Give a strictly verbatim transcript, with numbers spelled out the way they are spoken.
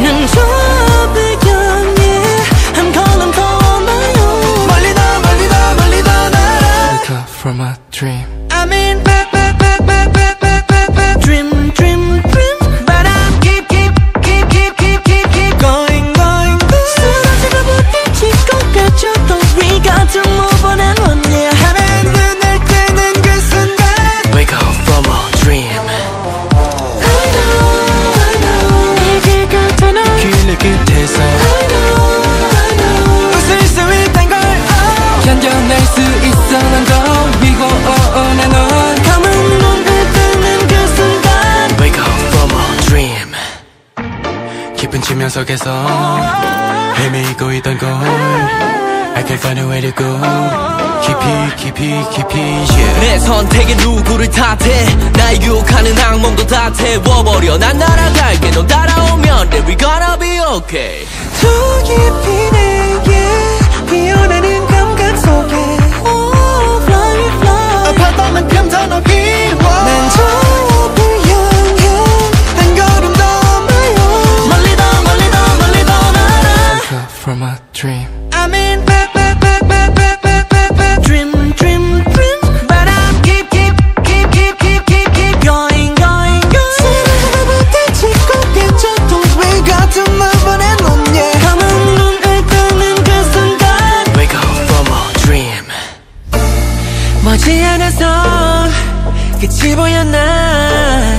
난 더 배경에 I'm calling for my own 멀리 더 멀리 더 멀리 더 날아 Wake up from a dream I'm in back back back back back back back back Dream dream dream But I keep keep keep keep keep keep keep going going back 쓰러지고 부딪힐 것 같아도 We got to move on and on yeah 깊은 지면 속에서 헤매이고 있던 걸 I can find a way to go 깊이 깊이 깊이 yeah. 내 선택에 누구를 탓해 날 유혹하는 악몽도 다 태워버려 난 날아갈게 넌 따라오면 Then we gonna be okay 더 깊이 내게 피어나는 감각 속에 Oh fly fly 아파도만큼 더 높이 난 저 불향해 한 걸음 더 From a dream I'm in back back back back back back back back Dream dream dream But I keep keep keep keep keep keep keep going going going 사랑하다 부딪힐 것 같아도 We got to move on and on yeah 감은 눈을 뜨는 그 순간 Wake up from a dream 머지않아서 끝이 보였나